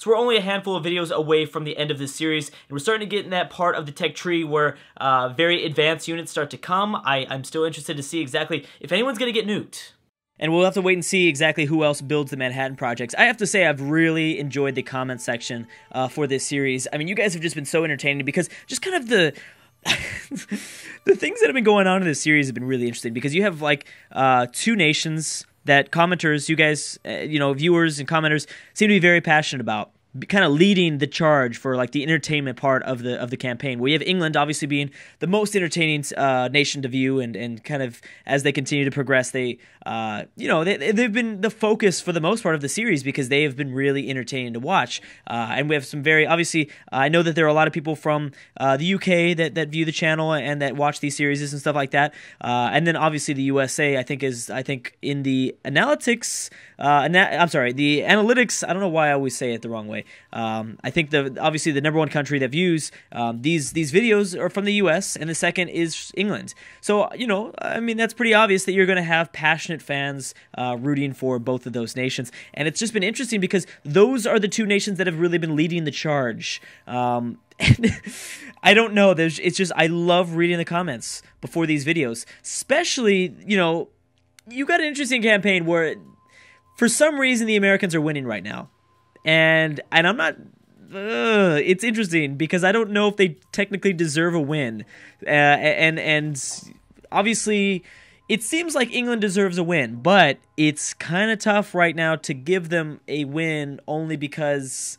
So we're only a handful of videos away from the end of this series, and we're starting to get in that part of the tech tree where very advanced units start to come. I'm still interested to see exactly if anyone's going to get nuked. And we'll have to wait and see exactly who else builds the Manhattan Projects. I have to say I've really enjoyed the comment section for this series. I mean, you guys have just been so entertaining because just kind of the... the things that have been going on in this series have been really interesting because you have like two nations that commenters, you guys, you know, viewers and commenters seem to be very passionate about, kind of leading the charge for like the entertainment part of the campaign. We have England obviously being the most entertaining nation to view, and kind of as they continue to progress, they you know, they've been the focus for the most part of the series because they have been really entertaining to watch. And we have some very obviously I know that there are a lot of people from the UK that view the channel and that watch these series and stuff like that. And then obviously the USA I think in the analytics the analytics, I don't know why I always say it the wrong way. I think obviously the number one country that views these videos are from the US, and the second is England. So, you know, I mean, that's pretty obvious that you're going to have passionate fans rooting for both of those nations. And it's just been interesting because those are the two nations that have really been leading the charge. And I don't know. It's just, I love reading the comments before these videos, especially, you know, you got an interesting campaign where for some reason the Americans are winning right now. And I'm not... it's interesting because I don't know if they technically deserve a win. And obviously, it seems like England deserves a win, but it's kind of tough right now to give them a win only because...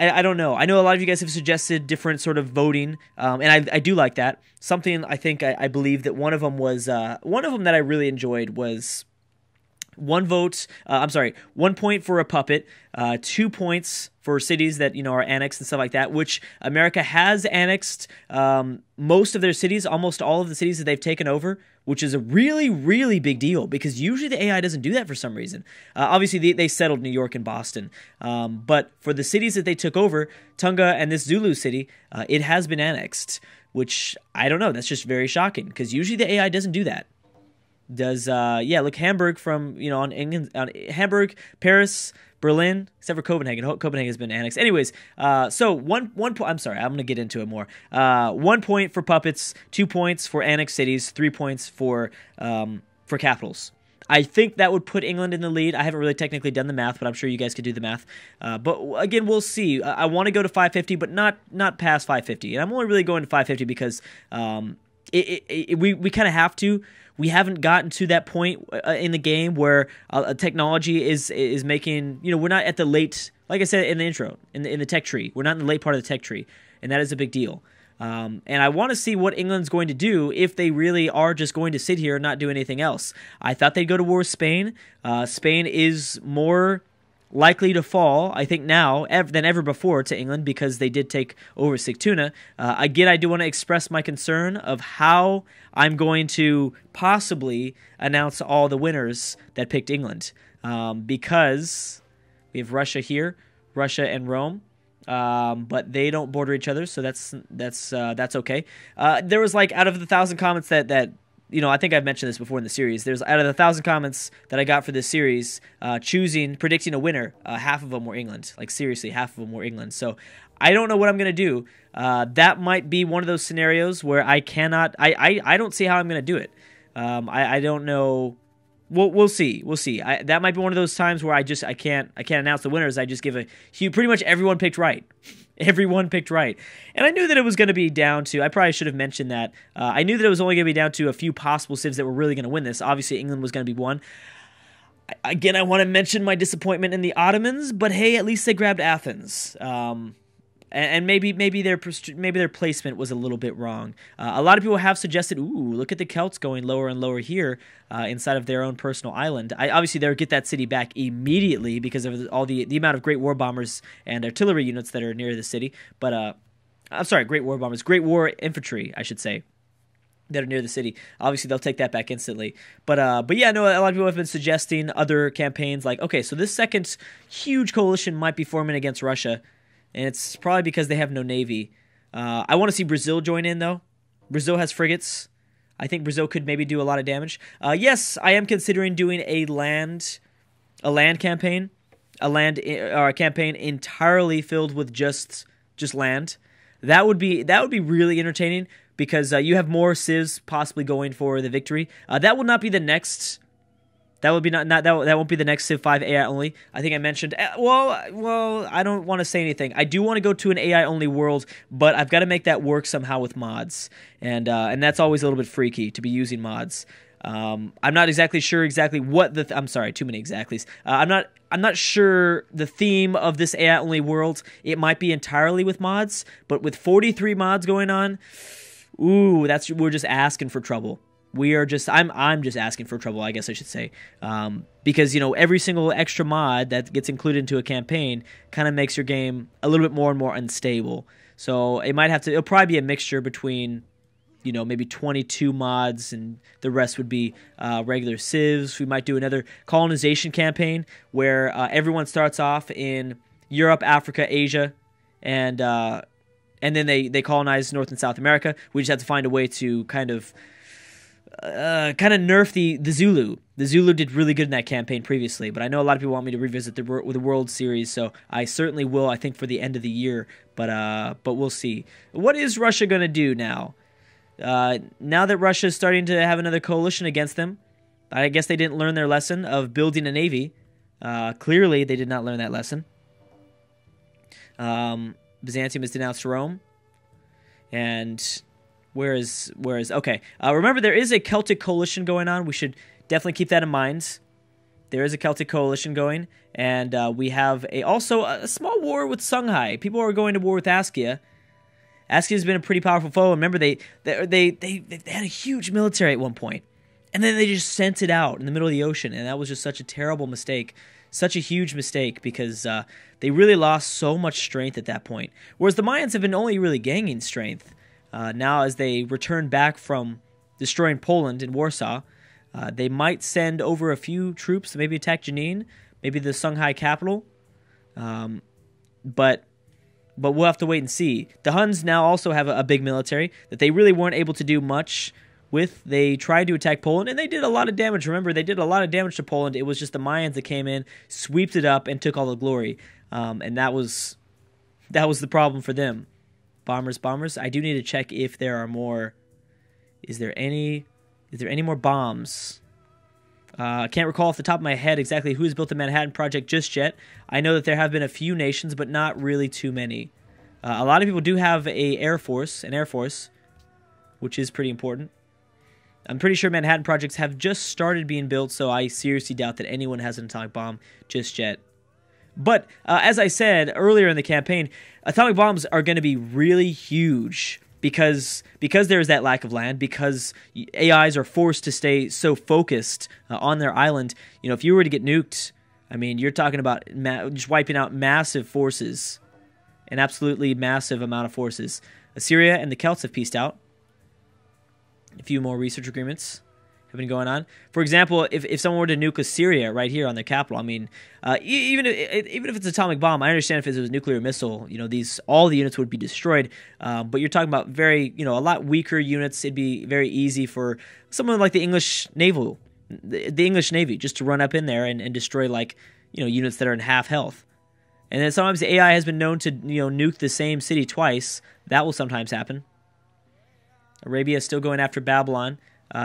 I don't know. I know a lot of you guys have suggested different sort of voting, and I do like that. Something I think I believe that one of them was... one of them that I really enjoyed was... one vote, 1 point for a puppet, 2 points for cities that, you know, are annexed and stuff like that, which America has annexed most of their cities, almost all of the cities that they've taken over, which is a really, really big deal because usually the AI doesn't do that for some reason. Obviously, they settled New York and Boston, but for the cities that they took over, Tonga and this Zulu city, it has been annexed, which I don't know. That's just very shocking because usually the AI doesn't do that. Does yeah, look, Hamburg from, you know, on England, on Hamburg, Paris, Berlin, except for Copenhagen. Copenhagen has been annexed. Anyways, so one point. I'm sorry, I'm gonna get into it more. 1 point for puppets, 2 points for annexed cities, 3 points for capitals. I think that would put England in the lead. I haven't really technically done the math, but I'm sure you guys could do the math. But again, we'll see. I want to go to 550, but not past 550. And I'm only really going to 550 because we kind of have to. We haven't gotten to that point in the game where technology is making, you know, we're not at the late, like I said in the intro, in the tech tree. We're not in the late part of the tech tree, and that is a big deal. And I want to see what England's going to do if they really are just going to sit here and not do anything else. I thought they'd go to war with Spain. Spain is more likely to fall, I think, now than ever before to England because they did take over Sigtuna. Again, I do want to express my concern of how I'm going to possibly announce all the winners that picked England, because we have Russia here, Russia and Rome, but they don't border each other, so that's okay. There was, like, out of the 1,000 comments that you know, I think I've mentioned this before in the series. There's, out of the 1,000 comments that I got for this series, predicting a winner, half of them were England. Like, seriously, half of them were England. So I don't know what I'm going to do. That might be one of those scenarios where I cannot, I don't see how I'm going to do it. I don't know. We'll see. We'll see. That might be one of those times where I can't announce the winners. I just give a huge, pretty much everyone picked right. Everyone picked right. And I knew that it was going to be down to, I probably should have mentioned that. I knew that it was only going to be down to a few possible civs that were really going to win this. Obviously, England was going to be one. Again, I want to mention my disappointment in the Ottomans, but hey, at least they grabbed Athens. And maybe their placement was a little bit wrong. A lot of people have suggested, ooh, look at the Celts going lower and lower here inside of their own personal island. Obviously, they'll get that city back immediately because of all the amount of great war bombers and artillery units that are near the city. But I'm sorry, great war bombers, great war infantry, I should say, that are near the city. Obviously, they'll take that back instantly. But yeah, no, a lot of people have been suggesting other campaigns like, okay, so this second huge coalition might be forming against Russia. And it's probably because they have no navy. I want to see Brazil join in, though. Brazil has frigates. I think Brazil could maybe do a lot of damage. Yes, I am considering doing a land campaign. a land or a campaign entirely filled with just land. That would be really entertaining, because you have more civs possibly going for the victory. That will not be the next. That would be that won't be the next Civ 5 AI only. I think I mentioned. Well, I don't want to say anything. I do want to go to an AI only world, but I've got to make that work somehow with mods, and that's always a little bit freaky to be using mods. I'm not exactly sure what the. I'm sorry, too many exactlys. I'm not sure the theme of this AI only world. It might be entirely with mods, but with 43 mods going on, ooh, we're just asking for trouble. We are just I'm just asking for trouble, I guess I should say, because you know every single extra mod that gets included into a campaign kind of makes your game a little bit more and more unstable. So it'll probably be a mixture between, you know, maybe 22 mods and the rest would be regular civs. We might do another colonization campaign where everyone starts off in Europe, Africa, Asia, and then they colonize North and South America. We just have to find a way to kind of nerf the Zulu. The Zulu did really good in that campaign previously, but I know a lot of people want me to revisit the World Series, so I certainly will, I think, for the end of the year, but we'll see. What is Russia going to do now? Now that Russia is starting to have another coalition against them, I guess they didn't learn their lesson of building a navy. Clearly, they did not learn that lesson. Byzantium has denounced Rome, and... Where is okay? Remember, there is a Celtic coalition going on. We should definitely keep that in mind. There is a Celtic coalition going, and we have also a small war with Songhai. People are going to war with Askiya. Askiya has been a pretty powerful foe. Remember, they had a huge military at one point, and then they just sent it out in the middle of the ocean, and that was just such a terrible mistake. Such a huge mistake, because they really lost so much strength at that point. Whereas the Mayans have been only really gaining strength. Now, as they return back from destroying Poland in Warsaw, they might send over a few troops to maybe attack Janine, maybe the Songhai capital. But we'll have to wait and see. The Huns now also have a big military that they really weren't able to do much with. They tried to attack Poland, and they did a lot of damage. Remember, they did a lot of damage to Poland. It was just the Mayans that came in, swept it up, and took all the glory. And that was the problem for them. Bombers. I do need to check if there are more. Is there any more bombs? I can't recall off the top of my head exactly who has built the Manhattan Project just yet. I know that there have been a few nations, but not really too many. A lot of people do have an air force, which is pretty important. I'm pretty sure Manhattan Projects have just started being built, so I seriously doubt that anyone has an atomic bomb just yet. But as I said earlier in the campaign, atomic bombs are going to be really huge because there is that lack of land, because AIs are forced to stay so focused on their island. You know, if you were to get nuked, I mean, you're talking about just wiping out massive forces, an absolutely massive amount of forces. Assyria and the Celts have peaced out. A few more research agreements have been going on. For example, if someone were to nuke Assyria right here on their capital, I mean, even if it's an atomic bomb, I understand if it was a nuclear missile, you know, all the units would be destroyed. But you're talking about a lot weaker units. It'd be very easy for someone like the English Navy, just to run up in there and destroy, like, you know, units that are in half health. And then sometimes the AI has been known to, you know, nuke the same city twice. That will sometimes happen. Arabia is still going after Babylon.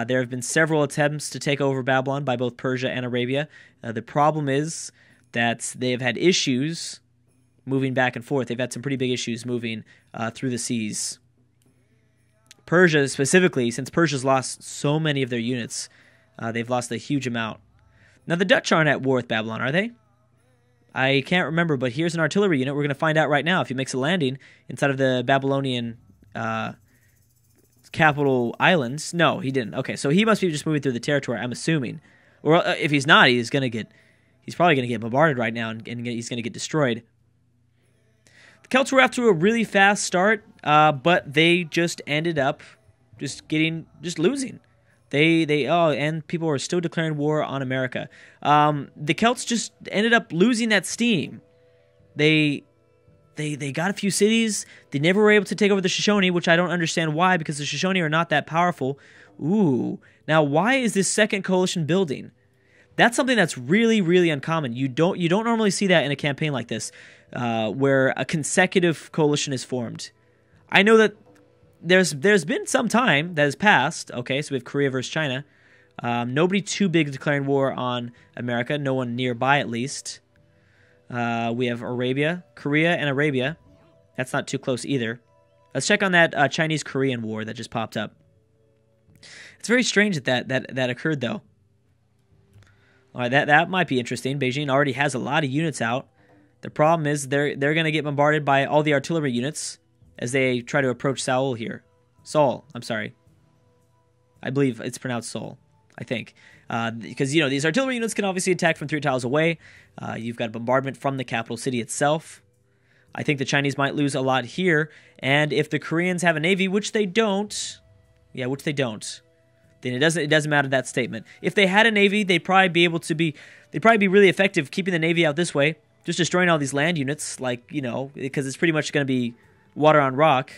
There have been several attempts to take over Babylon by both Persia and Arabia. The problem is that they have had issues moving back and forth. They've had some pretty big issues moving through the seas. Persia specifically, since Persia's lost so many of their units, they've lost a huge amount. Now, the Dutch aren't at war with Babylon, are they? I can't remember, but here's an artillery unit. We're going to find out right now if he makes a landing inside of the Babylonian... capital islands. No, he didn't. Okay, so he must be just moving through the territory, I'm assuming. Or if he's not, he's probably going to get bombarded right now, and he's going to get destroyed. The Celts were off to a really fast start, but they just ended up just losing. And people are still declaring war on America. The Celts just ended up losing that steam. They got a few cities. They never were able to take over the Shoshone, which I don't understand why, because the Shoshone are not that powerful. Ooh. Now, why is this second coalition building? That's something that's really, really uncommon. You don't normally see that in a campaign like this, where a consecutive coalition is formed. I know that there's been some time that has passed. Okay, so we have Korea versus China. Nobody too big declaring war on America. No one nearby, at least. We have Arabia, Korea, and Arabia. That's not too close either. Let's check on that Chinese-Korean war that just popped up. It's very strange that occurred, though. All right, that might be interesting. Beijing already has a lot of units out. The problem is they're going to get bombarded by all the artillery units as they try to approach Seoul here. Seoul, I'm sorry. I believe it's pronounced Seoul, I think. Because, you know, these artillery units can obviously attack from 3 tiles away. You've got bombardment from the capital city itself. I think the Chinese might lose a lot here. And if the Koreans have a navy, which they don't... Yeah, which they don't. Then it doesn't matter, that statement. If they had a navy, they'd probably be really effective keeping the navy out this way, just destroying all these land units, like, you know, because it's pretty much going to be water on rock.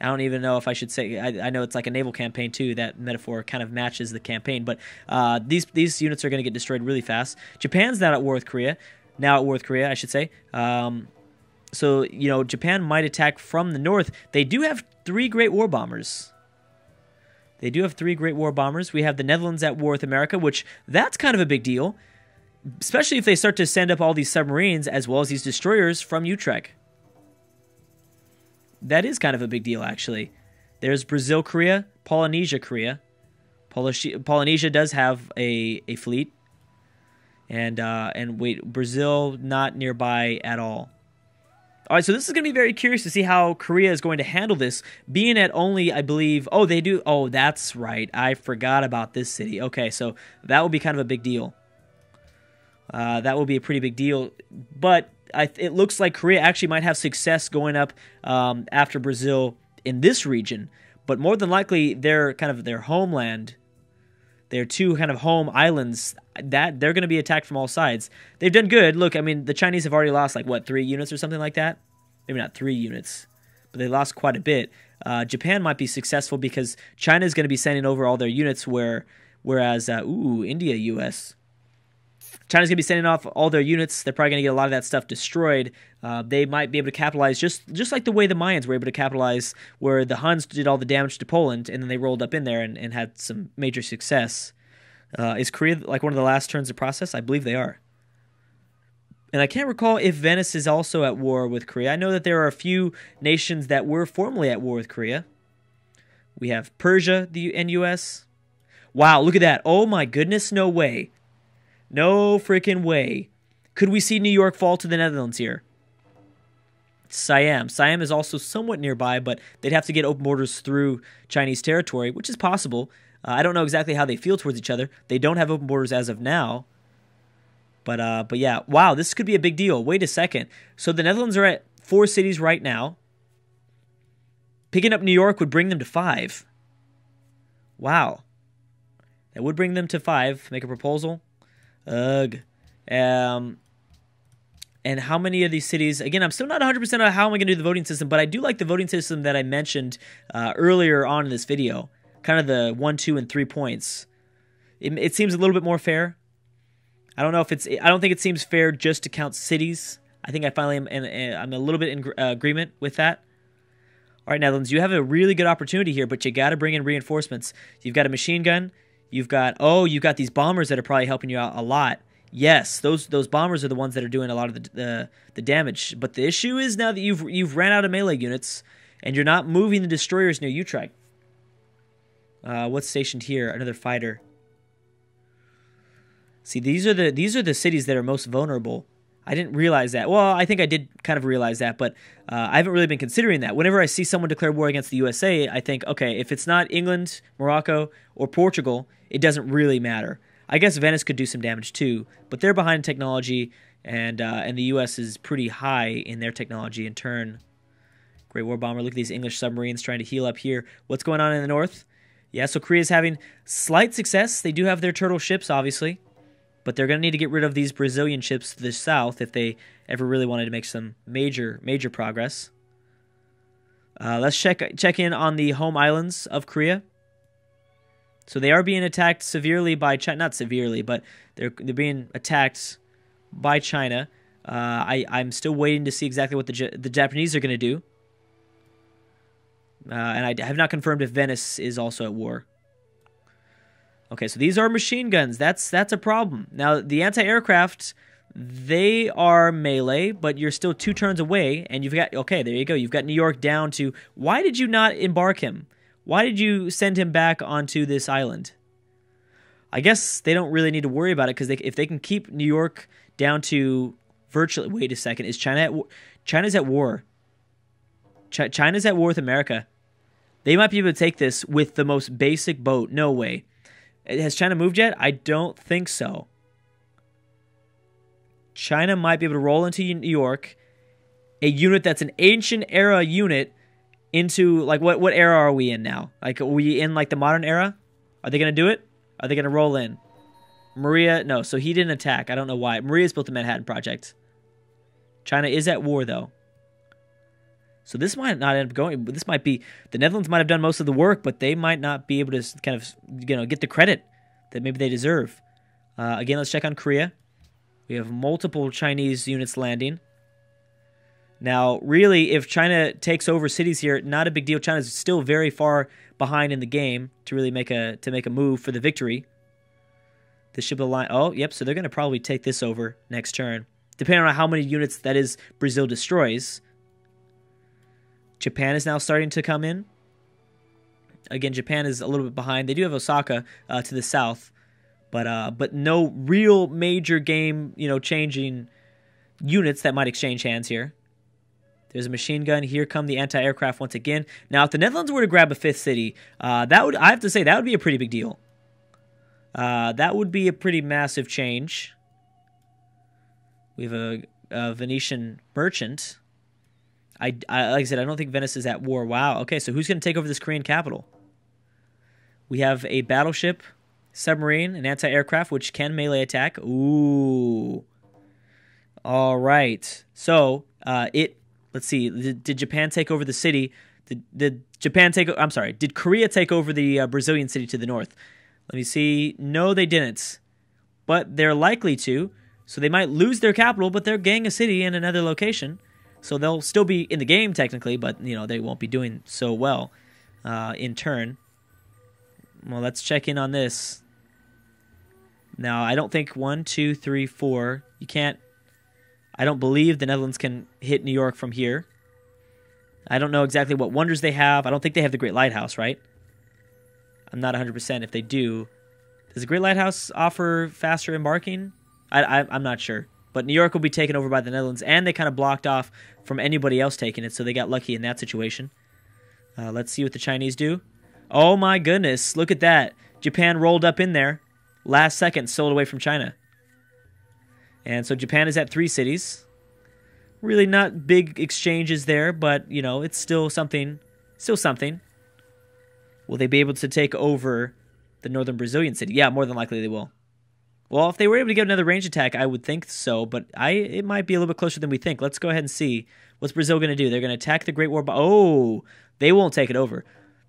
I don't even know if I should say. I know it's like a naval campaign too. That metaphor kind of matches the campaign, but these units are going to get destroyed really fast. Japan's not at war with Korea. Now at war with Korea, I should say. So you know, Japan might attack from the north. They do have 3 great war bombers. They do have 3 great war bombers. We have the Netherlands at war with America, which that's kind of a big deal, especially if they start to send up all these submarines as well as these destroyers from Utrecht. That is kind of a big deal, actually. There's Brazil, Korea, Polynesia, Korea. Polynesia does have a fleet, and wait, Brazil not nearby at all. All right, so this is going to be very curious to see how Korea is going to handle this, being at only, I believe, oh, they do, oh, that's right, I forgot about this city. Okay, so that will be kind of a big deal. That will be a pretty big deal, but it looks like Korea actually might have success going up after Brazil in this region, but more than likely their homeland, their 2 home islands, that they're going to be attacked from all sides. They've done good. Look, I mean, the Chinese have already lost, like, what, 3 units or something like that? Maybe not 3 units, but they lost quite a bit. Japan might be successful because China is going to be sending over all their units, whereas India, U.S., China's going to be sending off all their units. They're probably going to get a lot of that stuff destroyed. They might be able to capitalize, just like the way the Mayans were able to capitalize, where the Huns did all the damage to Poland, and then they rolled up in there and had some major success. Is Korea like one of the last turns of process? I believe they are. And I can't recall if Venice is also at war with Korea. I know that there are a few nations that were formerly at war with Korea. We have Persia, the U.S. Wow, look at that. Oh my goodness, no way. No freaking way. Could we see New York fall to the Netherlands here? Siam. Siam is also somewhat nearby, but they'd have to get open borders through Chinese territory, which is possible. I don't know exactly how they feel towards each other. They don't have open borders as of now. But yeah, wow, this could be a big deal. Wait a second. So the Netherlands are at 4 cities right now. Picking up New York would bring them to 5. Wow. That would bring them to 5. Make a proposal. Ugh. And how many of these cities... Again, I'm still not 100% on how am I going to do the voting system, but I do like the voting system that I mentioned earlier on in this video. Kind of the 1, 2, and 3 points. It seems a little bit more fair. I don't know if it's... I don't think it seems fair just to count cities. I think I finally am... And I'm a little bit in agreement with that. All right, Netherlands, you have a really good opportunity here, but you got to bring in reinforcements. You've got a machine gun... You've got these bombers that are probably helping you out a lot. Yes, those bombers are the ones that are doing a lot of the damage. But the issue is now that you've ran out of melee units, and you're not moving the destroyers near Utrecht. What's stationed here? Another fighter. See, these are the cities that are most vulnerable. I didn't realize that. Well, I think I did kind of realize that, but I haven't really been considering that. Whenever I see someone declare war against the USA, I think, okay, if it's not England, Morocco, or Portugal, it doesn't really matter. I guess Venice could do some damage too, but they're behind technology, and the U.S. is pretty high in their technology in turn. Great war bomber. Look at these English submarines trying to heal up here. What's going on in the north? Yeah, so Korea's having slight success. They do have their turtle ships, obviously. But they're going to need to get rid of these Brazilian ships to the south if they ever really wanted to make some major, major progress. Let's check in on the home islands of Korea. So they are being attacked severely by China. Not severely, but they're being attacked by China. I'm still waiting to see exactly what the Japanese are going to do. And I have not confirmed if Venice is also at war. Okay, so these are machine guns. That's a problem. Now, the anti-aircraft, they are melee, but you're still 2 turns away, and you've got... Okay, there you go. You've got New York down to... Why did you not embark him? Why did you send him back onto this island? I guess they don't really need to worry about it, because if they can keep New York down to virtually... Wait a second. Is China at war? China's at war. China's at war with America. They might be able to take this with the most basic boat. No way. Has China moved yet? I don't think so. China might be able to roll into New York, a unit that's an ancient era unit, into, like, what era are we in now? Like, are we in, like, the modern era? Are they going to do it? Are they going to roll in? Maria, no, so he didn't attack. I don't know why. Maria's built the Manhattan Project. China is at war, though. So this might not end up going. This might be, the Netherlands might have done most of the work, but they might not be able to kind of, you know, get the credit that maybe they deserve. Again, let's check on Korea. We have multiple Chinese units landing. Now, really, if China takes over cities here, not a big deal. China's still very far behind in the game to really make a move for the victory. The ship of the line. Oh, yep. So they're going to probably take this over next turn, depending on how many units that is Brazil destroys. Japan is now starting to come in. Again, Japan is a little bit behind. They do have Osaka to the south, but no real major game, you know, changing units that might exchange hands here. There's a machine gun. Here come the anti-aircraft once again. Now, if the Netherlands were to grab a 5th city, that would, I have to say, that would be a pretty big deal. That would be a pretty massive change. We have a Venetian merchant. Like I said, I don't think Venice is at war. Wow. Okay, so who's going to take over this Korean capital? We have a battleship, submarine, an anti-aircraft, which can melee attack. Ooh. All right. So, let's see. Did Japan take over the city? Did Japan take... I'm sorry. Did Korea take over the Brazilian city to the north? Let me see. No, they didn't. But they're likely to. So they might lose their capital, but they're getting a city in another location. So they'll still be in the game technically, but, you know, they won't be doing so well in turn. Well, let's check in on this. Now, I don't think 1, 2, 3, 4. You can't... I don't believe the Netherlands can hit New York from here. I don't know exactly what wonders they have. I don't think they have the Great Lighthouse, right? I'm not 100% if they do. Does the Great Lighthouse offer faster embarking? I'm not sure. But New York will be taken over by the Netherlands, and they kind of blocked off from anybody else taking it, so they got lucky in that situation. Let's see what the Chinese do. Oh my goodness, look at that. Japan rolled up in there. Last second, sold away from China. And so Japan is at 3 cities. Really not big exchanges there, but, you know, it's still something. Still something. Will they be able to take over the northern Brazilian city? Yeah, more than likely they will. Well, if they were able to get another range attack, I would think so, but it might be a little bit closer than we think. Let's go ahead and see. What's Brazil going to do? They're going to attack the Great War. Oh, they won't take it over.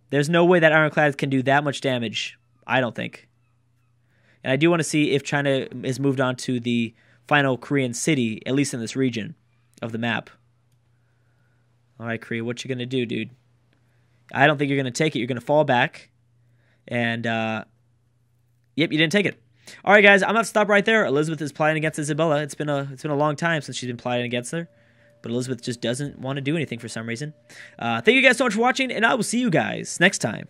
There's no way that Ironclad can do that much damage, I don't think. And I do want to see if China has moved on to the final Korean city, at least in this region of the map. All right, Korea, what you going to do, dude? I don't think you're going to take it. You're going to fall back. And, yep, you didn't take it. All right, guys, I'm going to have to stop right there. Elizabeth is plotting against Isabella. It's been a long time since she's been plotting against her, but Elizabeth just doesn't want to do anything for some reason. Thank you guys so much for watching, and I will see you guys next time.